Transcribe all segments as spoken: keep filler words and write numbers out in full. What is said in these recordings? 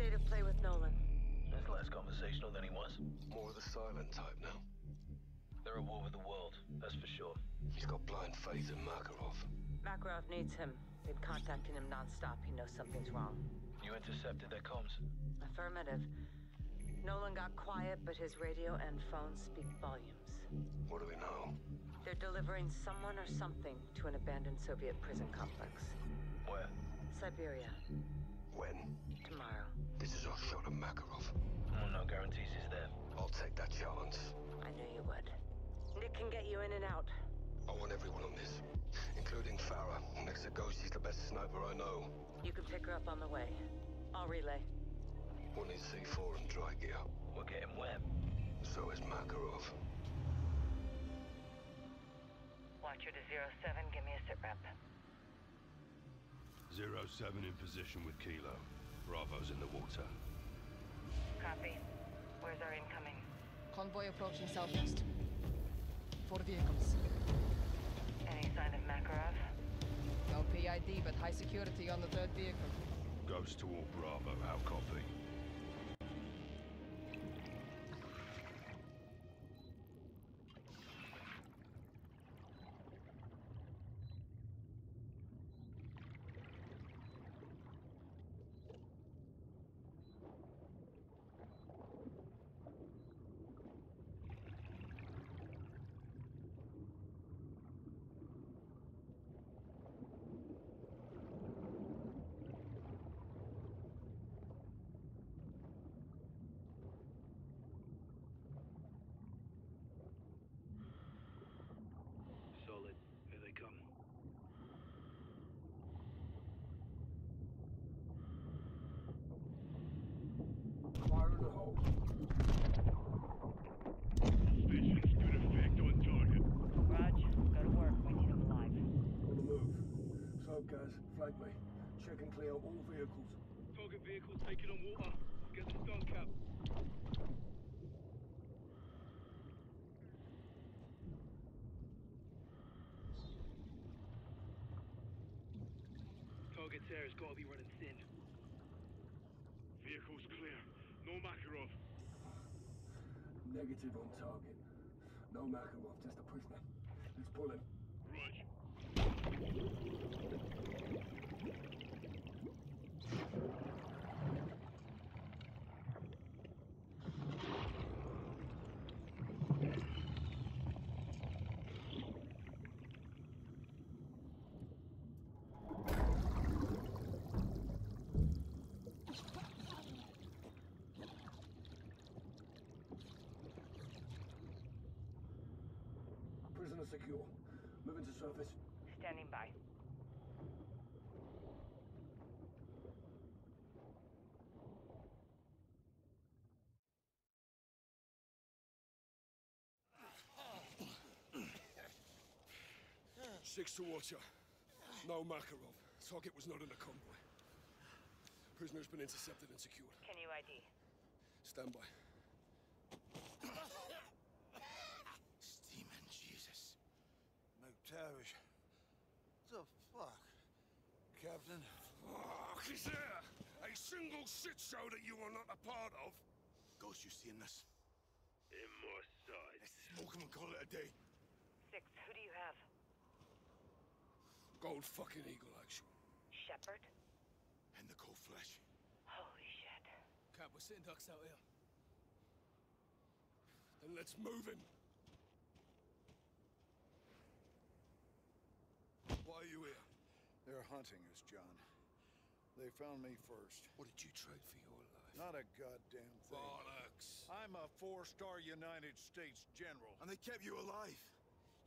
state of play with Nolan? That's less conversational than he was. More of the silent type now. They're at war with the world, that's for sure. He's got blind faith in Makarov. Makarov needs him. Been contacting him non-stop. He knows something's wrong. You intercepted their comms? Affirmative. Nolan got quiet, but his radio and phone speak volumes. What do we know? They're delivering someone or something to an abandoned Soviet prison complex. Where? Siberia. When? Tomorrow. This is our shot at Makarov. Oh, no guarantees he's there. I'll take that chance. I knew you would. Nick can get you in and out. I want everyone on this, including Farah. Next to Ghost, she's the best sniper I know. You can pick her up on the way. I'll relay. We'll need C four and dry gear. We're getting wet. So is Makarov. Watcher to zero seven, give me a sit rep. zero seven in position with Kilo. Bravo's in the water. Copy. Where's our incoming? Convoy approaching southwest. Four vehicles. Any sign of Makarov? No P I D, but high security on the third vehicle. Ghost to all Bravo, how copy? Gaz, flagway. Check and clear all vehicles. Target vehicle taken on water. Get the stone cap. Target there has got to be running thin. Vehicle's clear. No Makarov. Negative on target. No Makarov, just a prisoner. Let's pull him. Right. Prisoner secure. Moving to surface. Standing by. Six to Watcher. No Makarov. Target was not in the convoy. Prisoner's been intercepted and secured. Can you I D? Stand by. Steaming Jesus. McTavish. What the fuck? Captain? Fuck is there! A single shit show that you are not a part of! Ghost, you seeing this? In my sight. Let's smoke him and call it a day. Six, who do you have? Gold fucking eagle actually. Shepherd? And the cold flesh. Holy shit. Cap, we're sitting ducks out here. Then let's move him! Why are you here? They're hunting us, John. They found me first. What did you trade for your life? Not a goddamn thing. Bollocks! I'm a four-star United States general. And they kept you alive!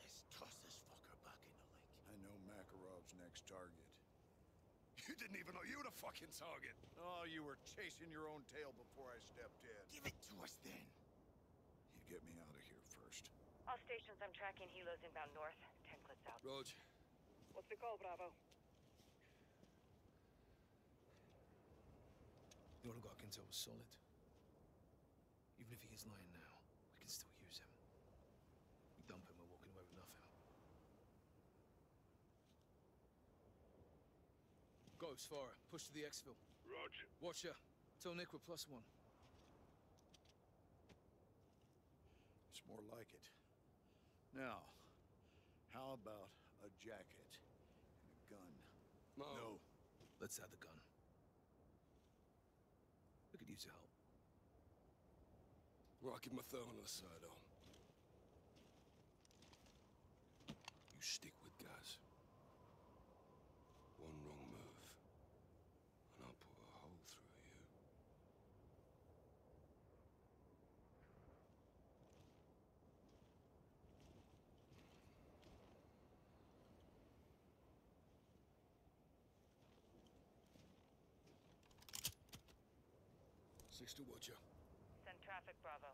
Let's toss this fucker back in the lake. I know Makarov's next target. You didn't even know you were the fucking target! Oh, you were chasing your own tail before I stepped in. Give it to us, then! You get me out of here first. All stations, I'm tracking helos inbound north. Ten clips out. Roger. What's the call, Bravo? The only guy I can tell was solid. Even if he is lying now, we can still use him. We dump him, we're walking away with nothing. Ghost, Farah, push to the exfil. Roger. Watcher, Tell Nick we're plus one. It's more like it. Now, how about a jacket and a gun? No. No. Let's have the gun. We could use your help. Well, I'll keep my thumb on the side on. You stick with Gaz. One wrong move, and I'll put a hole through you. Six to Watcher. Send traffic, Bravo.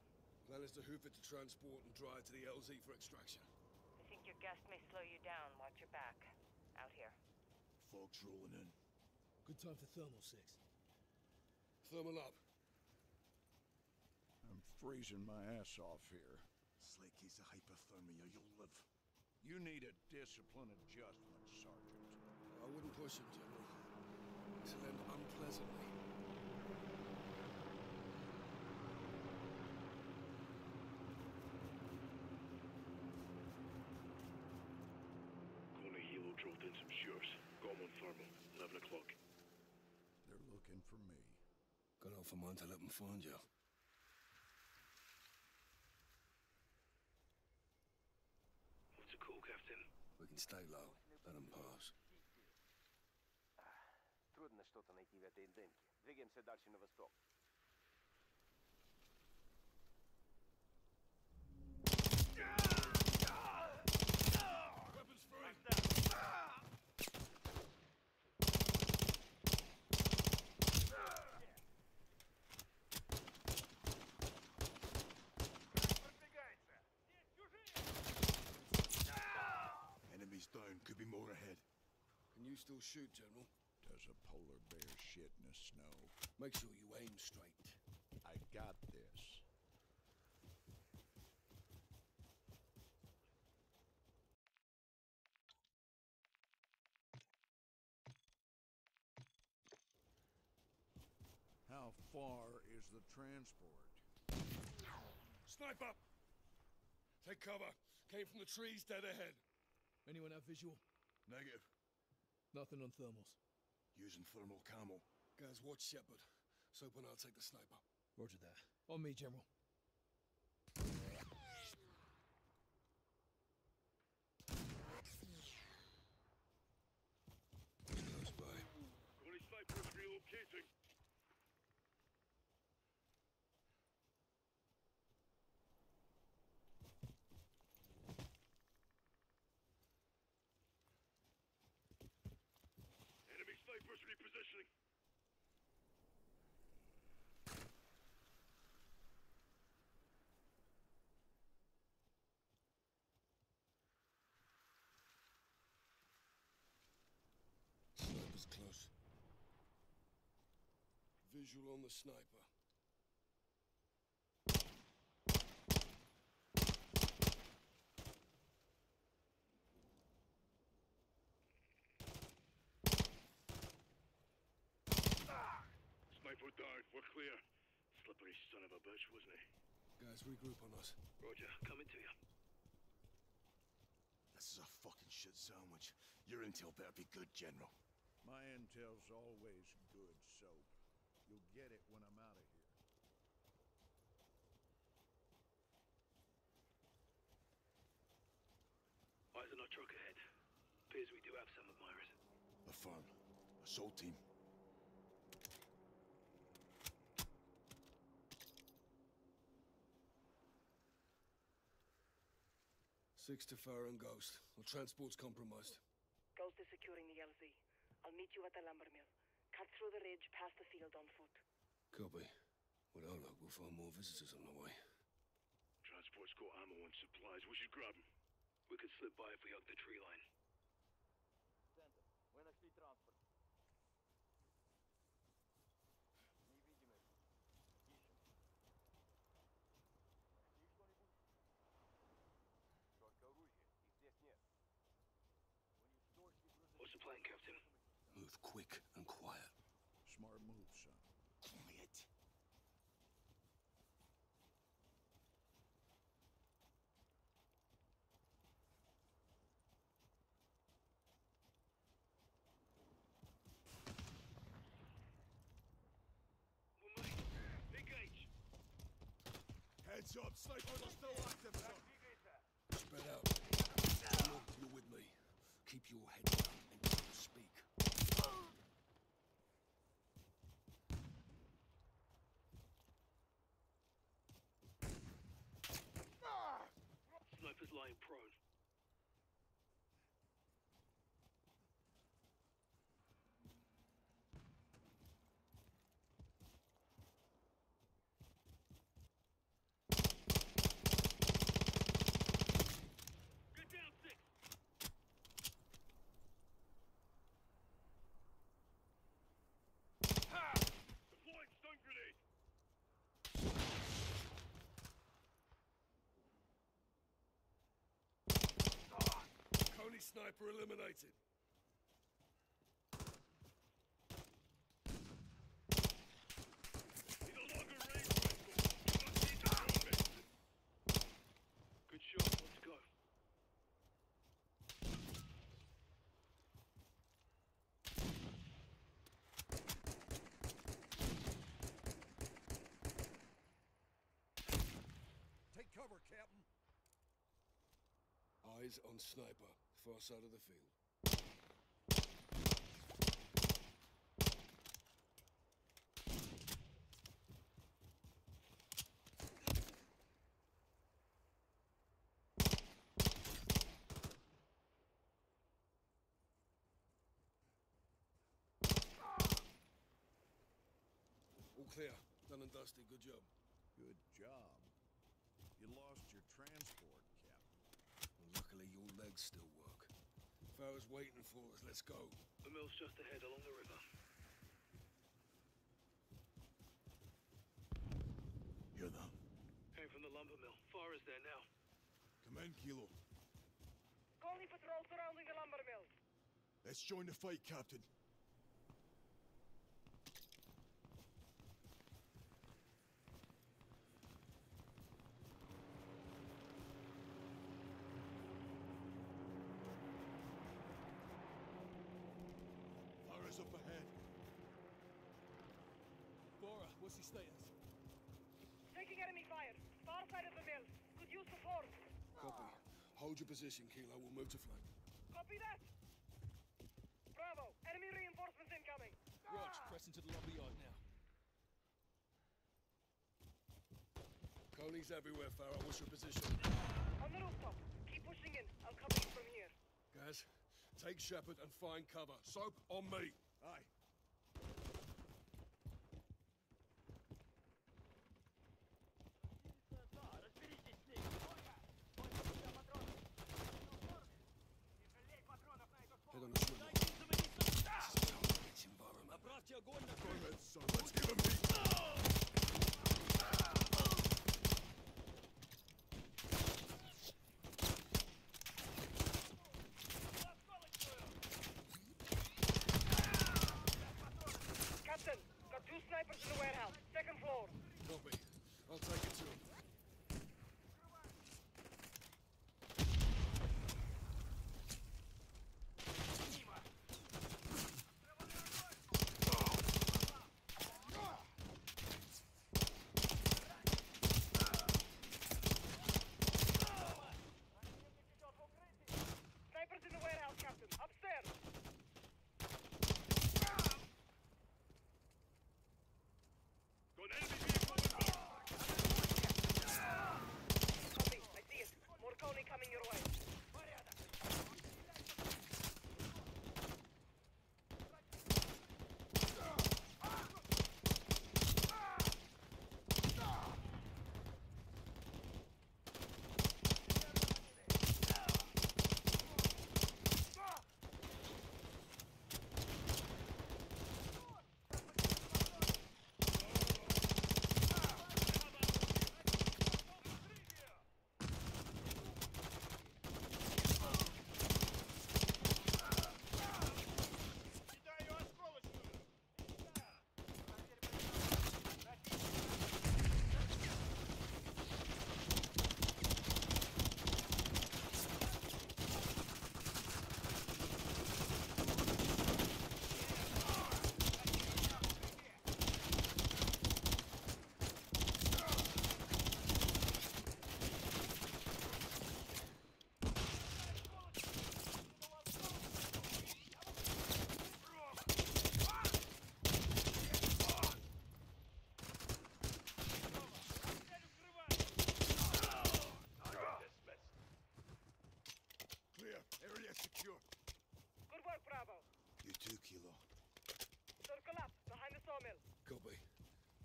Plan is to hoof it to transport and drive to the L Z for extraction. I think your guest may slow you down. Watch your back. Out here. Folks rolling in. Good time for thermal, Six. Thermal up. I'm freezing my ass off here. Slick case of hypothermia, you'll live. You need a discipline adjustment, Sergeant. I wouldn't push him, General. To end unpleasantly. Drove in some shores. Got one thermal. Eleven o'clock. They're looking for me. Got off a man to let them find you. What's a call, Captain? We can stay low. Let them pass. Трудно что-то найти в этой дымке. Двигаемся дальше на восток. Weapons free. Enemies down, could be more ahead. Can you still shoot, General? Does a polar bear shit in the snow? Make sure you aim straight. I got this. How far is the transport? Snipe up! Take cover. Came from the trees dead ahead. Anyone have visual? Negative. Nothing on thermals. Using thermal camel. Guys, watch Shepherd. Soap and I'll take the sniper. Roger that. On me, General. Close by. Only sniper is relocating. Snipers repositioning. Sniper's close. Visual on the sniper. Sniper down, we're clear. Slippery son of a bitch, wasn't he? Guys, regroup on us. Roger, coming to you. This is a fucking shit sandwich. Your intel better be good, General. My intel's always good, Soap. You'll get it when I'm out of here. Eyes on our truck ahead. Appears we do have some admirers. A firm. Assault team. Six to Farah and Ghost. Our transport's compromised. Ghost is securing the L Z. I'll meet you at the lumber mill. Cut through the ridge, past the field on foot. Copy. With our luck, we'll find more visitors on the way. Transport's got ammo and supplies. We should grab them. We could slip by if we hug the tree line. Center. We нашли transport. What's the plan, Captain? Move quick and quiet. Smart move, son. Quiet. Heads up, sniper are still active, sir. Spread out. Look, you're with me. Keep your head down and don't speak. Sniper's lying prone. Coney sniper eliminated. He's no longer range rifle. Good shot, let's go. Take cover, Captain. Eyes on sniper, far side of the field. All clear. Done and dusty. Good job. Good job. You lost your transport, Captain. Luckily, your legs still work. Farah's waiting for us. Let's go. The mill's just ahead along the river. You're them? Came from the lumber mill. Farah's there now. Command, Kilo. Calling patrol surrounding the lumber mill. Let's join the fight, Captain. Up ahead. Bora, what's his status? Taking enemy fire. Far side of the mill. Could use the force. Copy. Hold your position, Kilo. We'll move to flank. Copy that. Bravo. Enemy reinforcements incoming. Rog, press into the lobby yard now. Coley's everywhere, Farah. What's your position? On the rooftop. Keep pushing in. I'll cover you from here. Gaz, take Shepherd and find cover. Soap, on me. Aye. Head on the swivel. This is not a rich environment. Go ahead, son. Let's give him peace. Captain, got two snipers in the warehouse, second floor. Copy. I'll take it to him. Snipers in the warehouse, Captain. Upstairs. Got enemy vehicle!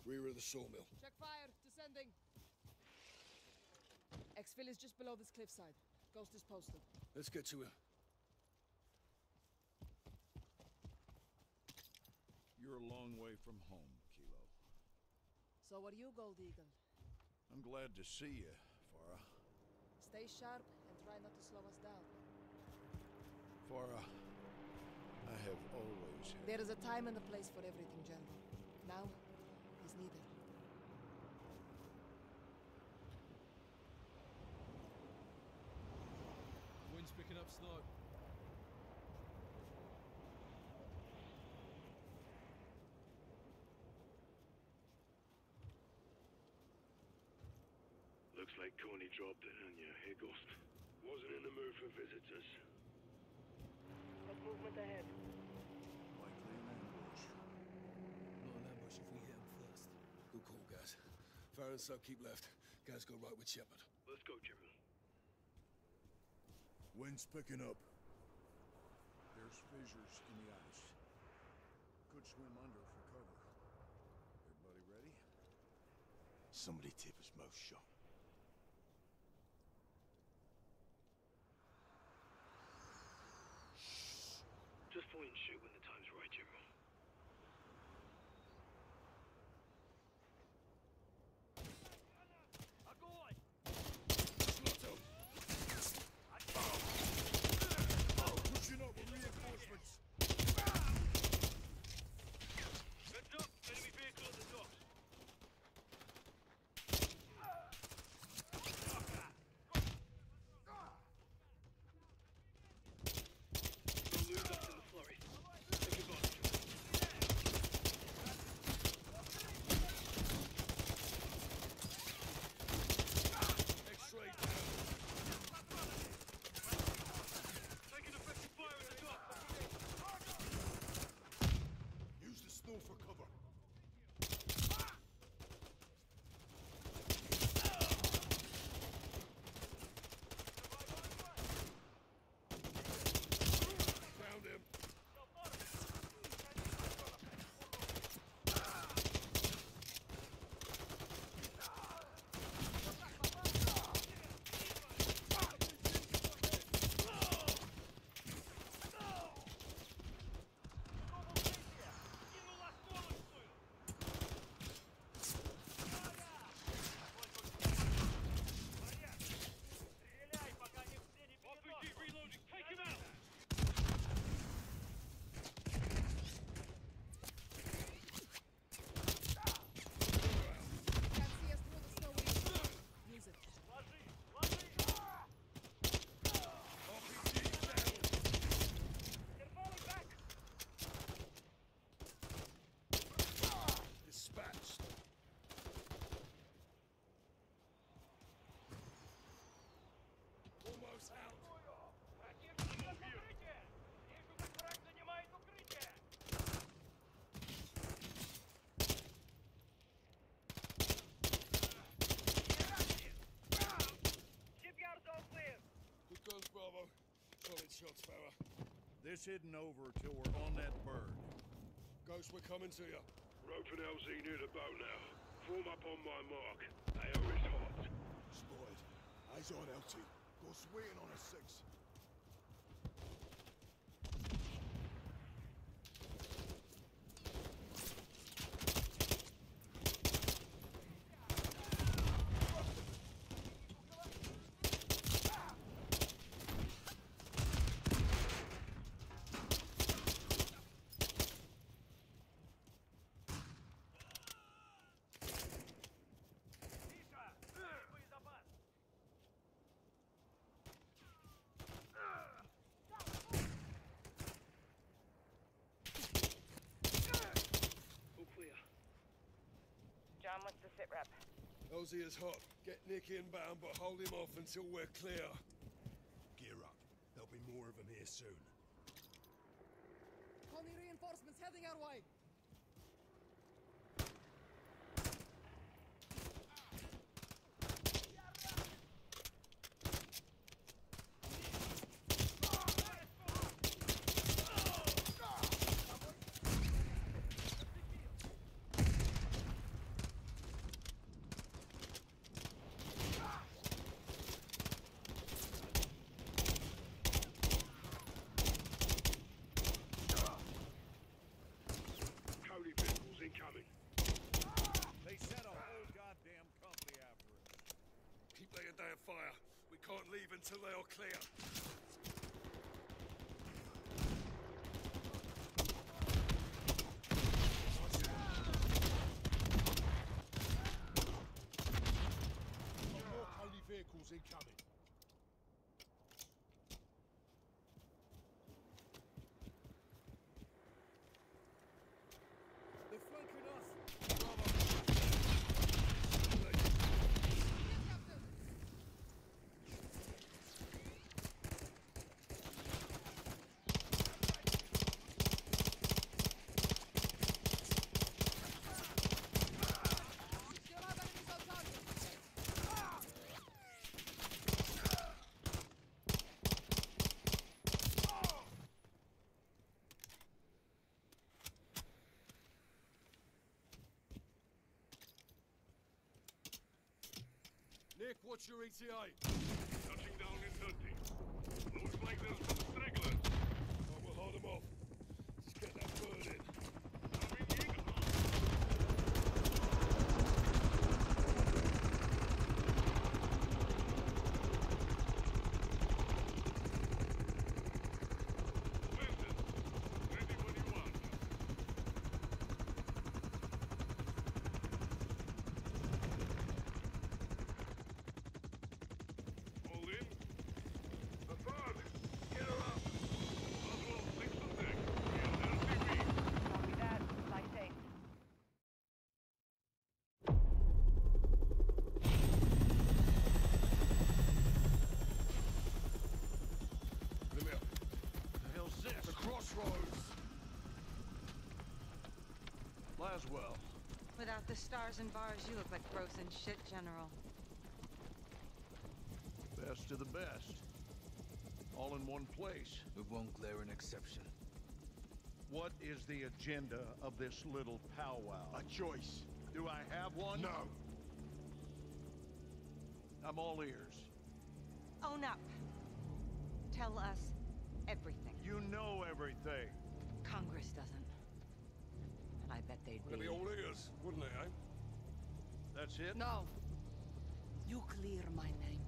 rear of the sawmill. Check fire. Descending. Exfil is just below this cliffside. Ghost is posted. Let's get to him. You're a long way from home, Kilo. So are you, Gold Eagle? I'm glad to see you, Farah. Stay sharp and try not to slow us down. Farah, I have always had... There is a time and a place for everything, General. Now is neither. Wind's picking up snow. Looks like Corny dropped it on you, hey Ghost. Wasn't in the mood for visitors. But movement ahead. Likely an ambush. Not an ambush if we hit him first. Good call, Gaz. Farah and Soap keep left. Gaz go right with Shepherd. Let's go, General. Wind's picking up. There's fissures in the ice. Could swim under for cover. Everybody ready? Somebody tip his mouth shut. Just point and shoot when the time's right, General. Pushing up with reinforcements. Good job. Enemy vehicle at the docks. Good goes, Bravo. Solid shots, Farah. This isn't over till we're on that bird. Ghost, we're coming to you. Rope and L Z near the boat now. Form up on my mark. A O is hot. Spotted. Eyes on L T. Ghost waiting on us six. What's the sit rep? Elsie is hot. Get Nick inbound, but hold him off until we're clear. Gear up. There'll be more of them here soon. Connie reinforcements heading our way. until they are clear. More holy vehicles incoming. They're flanking us. Nick, what's your E T A? Touching down in thirty. Looks like there's some stragglers. Oh, we'll hold them off. Just get that bird in. Laswell. Without the stars and bars, you look like gross and shit, General. Best of the best. All in one place. It won't glare an exception. What is the agenda of this little powwow? A choice. Do I have one? No. I'm all ears. Own up. Tell us everything. You know everything. Congress doesn't. I bet they'd be. It'd be all ears, wouldn't they, eh? That's it? No. You clear my name.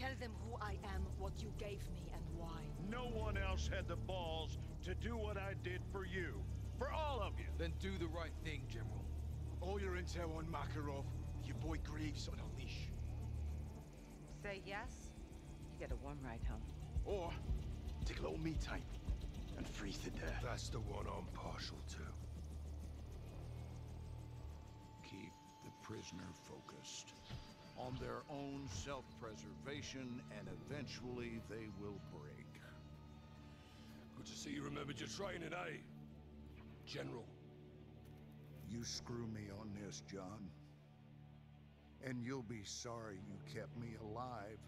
Tell them who I am, what you gave me, and why. No one else had the balls to do what I did for you. For all of you. Then do the right thing, General. All your intel on Makarov, your boy Greaves on a leash. Say yes, you get a warm ride home. Or take a little meat tape and freeze it there. That's the one I'm partial to. Keep the prisoner focused on their own self-preservation, and eventually they will break. Good to see you remembered your training, eh? General. You screw me on this, John. And you'll be sorry you kept me alive.